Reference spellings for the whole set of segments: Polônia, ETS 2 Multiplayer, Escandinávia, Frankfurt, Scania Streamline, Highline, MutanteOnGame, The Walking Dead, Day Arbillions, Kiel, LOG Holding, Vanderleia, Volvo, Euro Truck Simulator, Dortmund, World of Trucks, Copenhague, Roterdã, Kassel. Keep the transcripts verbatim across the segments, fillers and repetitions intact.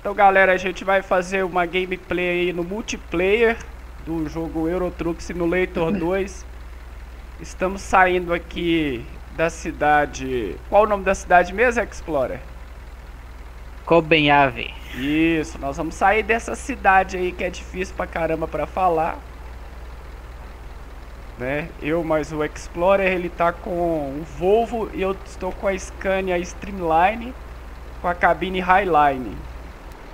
Então, galera, a gente vai fazer uma gameplay aí no multiplayer do jogo Euro Truck Simulator dois. Estamos saindo aqui da cidade... Qual o nome da cidade mesmo, Explorer? Copenhague. Isso, nós vamos sair dessa cidade aí que é difícil pra caramba pra falar, né? Eu mais o Explorer, ele tá com o Volvo e eu estou com a Scania Streamline, com a cabine Highline.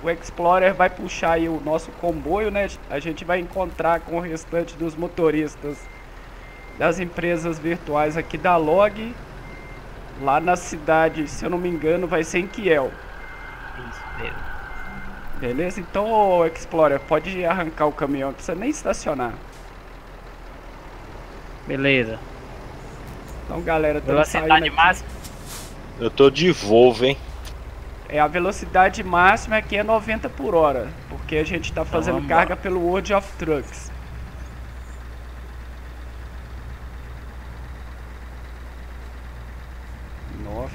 O Explorer vai puxar aí o nosso comboio, né? A gente vai encontrar com o restante dos motoristas das empresas virtuais aqui da Log, lá na cidade, se eu não me engano, vai ser em Kiel. Isso mesmo. Beleza? Então, ô, Explorer, pode arrancar o caminhão, não precisa nem estacionar. Beleza. Então, galera, velocidade máxima. Eu tô de Volvo, hein? É, a velocidade máxima aqui é noventa por hora, porque a gente tá fazendo então, carga pelo World of Trucks. Nossa.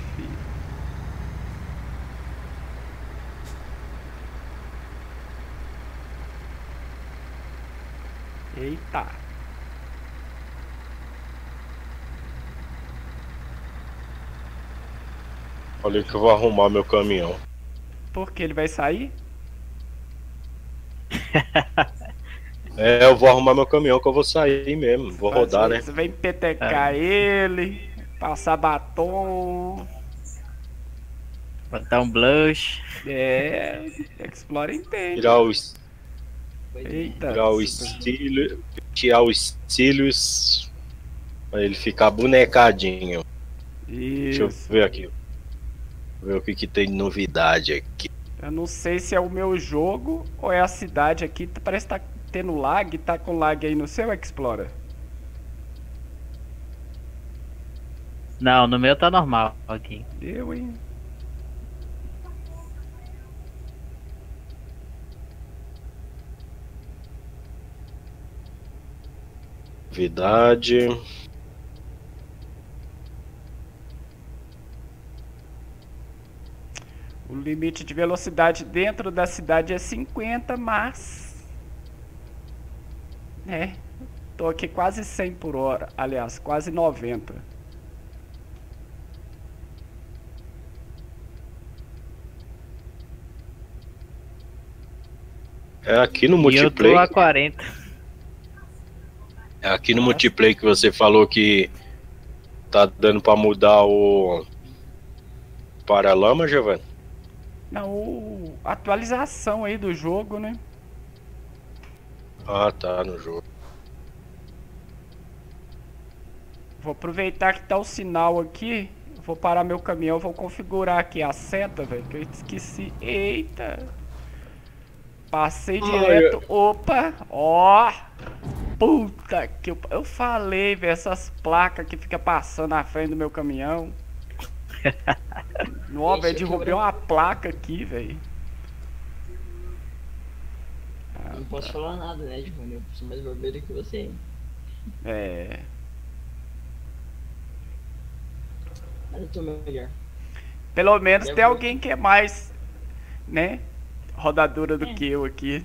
Eita. Olha que eu vou arrumar meu caminhão. Porque ele vai sair? É, eu vou arrumar meu caminhão que eu vou sair mesmo, vou Mas rodar, né? Você vai petecar é. ele, passar batom, botar um blush. É, Explora entende. Tirar os... Eita, tirar o estilo, tirar os cílios pra ele ficar bonecadinho. Isso. Deixa eu ver aqui. Ver o que que tem de novidade aqui. Eu não sei se é o meu jogo ou é a cidade aqui. Parece que tá tendo lag. Tá com lag aí no seu, Explora? Não, no meu tá normal aqui. Eu, hein? Novidade... O limite de velocidade dentro da cidade é cinquenta, mas... né? Tô aqui quase cem por hora, aliás, quase noventa. É aqui no multiplayer... E eu tô a quarenta. É aqui no multiplayer que você falou que... Tá dando pra mudar o... Paralama, Giovanni? Não, atualização aí do jogo, né? Ah, tá, no jogo. Vou aproveitar que tá o sinal aqui. Vou parar meu caminhão, vou configurar aqui a seta, velho, que eu esqueci. Eita! Passei direto. Ai, eu... Opa! Ó! Puta que eu... Eu falei, velho, essas placas que fica passando na frente do meu caminhão. Nossa, velho, derrubei uma placa aqui, velho. Ah, não posso tá. falar nada, né, Giovanni? Eu sou mais barbeiro que você. É. Mas eu tô melhor. Pelo menos tem alguém que é mais, né, rodadora do é. que eu aqui.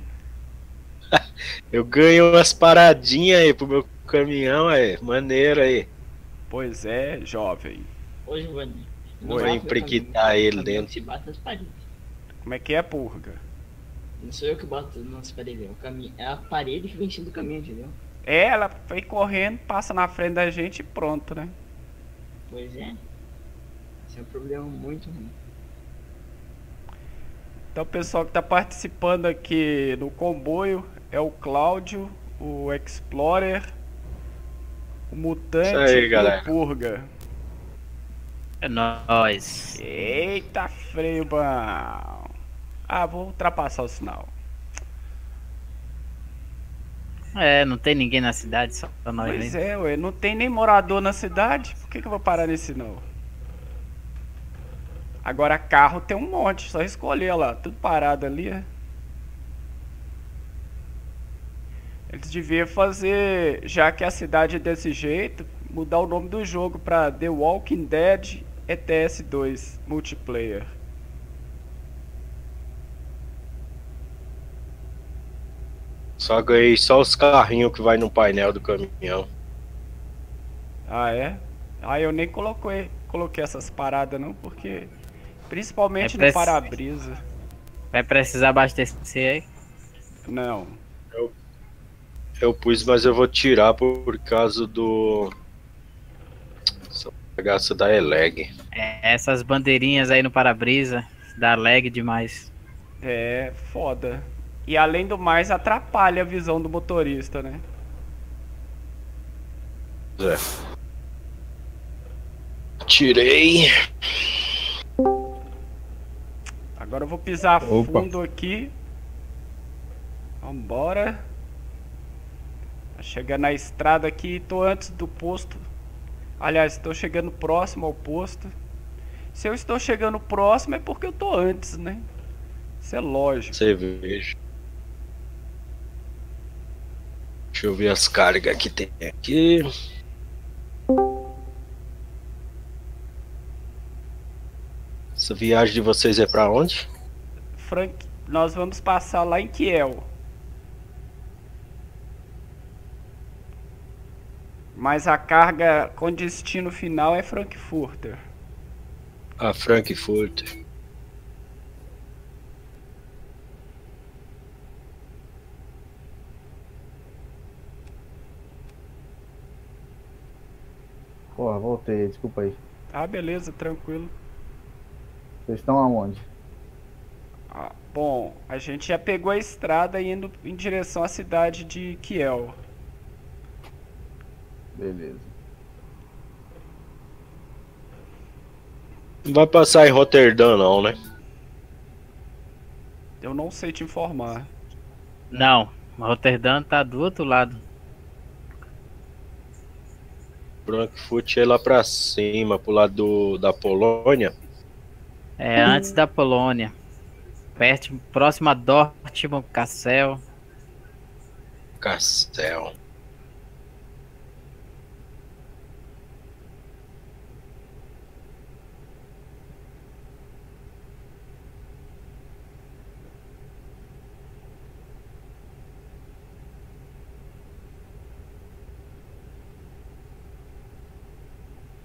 Eu ganho umas paradinhas aí pro meu caminhão, aí. Maneiro aí. Pois é, jovem. Ô, Giovanni, vou emprequitar ele dentro. Como é que é, purga? Não sou eu que boto nas paredes, é a parede que vem enchendo o caminho, entendeu? É, ela vem correndo, passa na frente da gente e pronto, né? Pois é. Esse é um problema muito ruim. Então, o pessoal que tá participando aqui no comboio é o Cláudio, o Explorer, o Mutante aí, e galera. o Purga. É nóis. Eita, freio bom. Ah, vou ultrapassar o sinal. É, não tem ninguém na cidade, só pra nós. Pois hein? é, ué, não tem nem morador na cidade. Por que que eu vou parar nesse sinal? Agora carro tem um monte, só escolher, olha lá, tudo parado ali, é. Eles deviam fazer, já que a cidade é desse jeito, mudar o nome do jogo pra The Walking Dead E T S dois Multiplayer. Só ganhei só os carrinhos que vai no painel do caminhão. Ah, é? Ah, eu nem coloquei, coloquei essas paradas não, porque... Principalmente no para-brisa. Vai precisar abastecer aí? Não. Eu, eu pus, mas eu vou tirar por, por causa do... Essa bagaça da E L E G. É, essas bandeirinhas aí no para-brisa, dá lag demais. É, foda. E além do mais, atrapalha a visão do motorista, né? É. Tirei. Agora eu vou pisar fundo. Opa. Aqui. Vambora. Chegando na estrada aqui, tô antes do posto. Aliás, estou chegando próximo ao posto. Se eu estou chegando próximo é porque eu tô antes, né? Isso é lógico. Cerveja. Deixa eu ver as cargas que tem aqui. Essa viagem de vocês é pra onde? Frank, nós vamos passar lá em Kiel. Mas a carga com destino final é Frankfurt. Ah, Frankfurt. Porra, voltei, desculpa aí. Ah, beleza, tranquilo. Vocês estão aonde? Ah, bom, a gente já pegou a estrada indo em direção à cidade de Kiel. Beleza. Não vai passar em Roterdã não, né? Eu não sei te informar. Não, Roterdã tá do outro lado. Frankfurt é lá pra cima, pro lado do, da Polônia. É, antes da Polônia. Perto, próximo a Dortmund, Kassel. Kassel.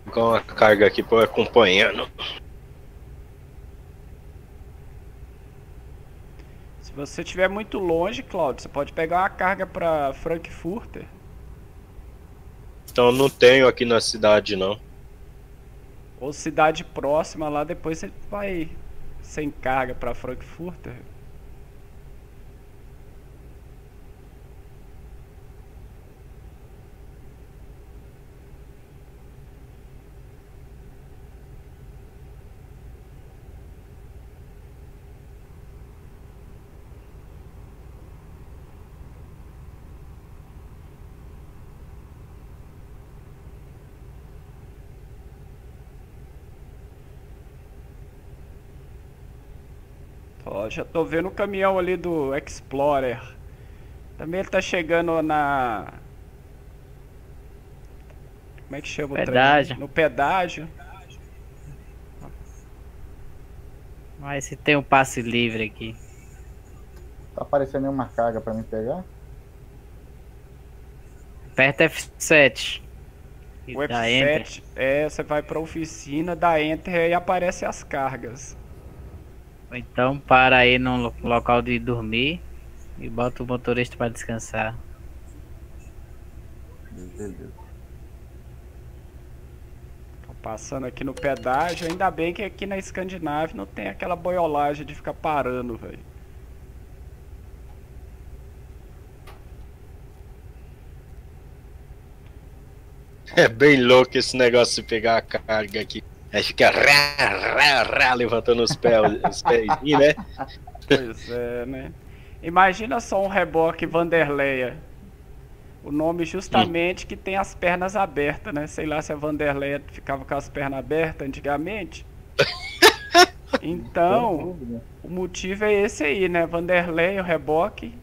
Vou colocar uma carga aqui pra eu acompanhando. Se você estiver muito longe, Claudio, você pode pegar uma carga para Frankfurt. Então não tenho aqui na cidade não. Ou cidade próxima lá, depois você vai sem carga para Frankfurt. Ó, já tô vendo o caminhão ali do Explorer. Também ele tá chegando na... Como é que chama o trem? Pedágio. No pedágio. Mas se tem um passe livre aqui. Tá aparecendo nenhuma carga pra mim pegar? Aperta F sete. O F sete, é, você vai pra oficina, dá Enter e aparece as cargas. Então para aí num local de dormir e bota o motorista para descansar. Tô passando aqui no pedágio, ainda bem que aqui na Escandinávia não tem aquela boiolagem de ficar parando, velho. É bem louco esse negócio de pegar a carga aqui. Aí fica rá, rá, rá, levantando os pés, os pés aqui, né? Pois é, né? Imagina só um reboque Vanderleia. O nome justamente hum. que tem as pernas abertas, né? Sei lá se a Vanderleia ficava com as pernas abertas antigamente. Então, o motivo é esse aí, né? Vanderleia, o reboque.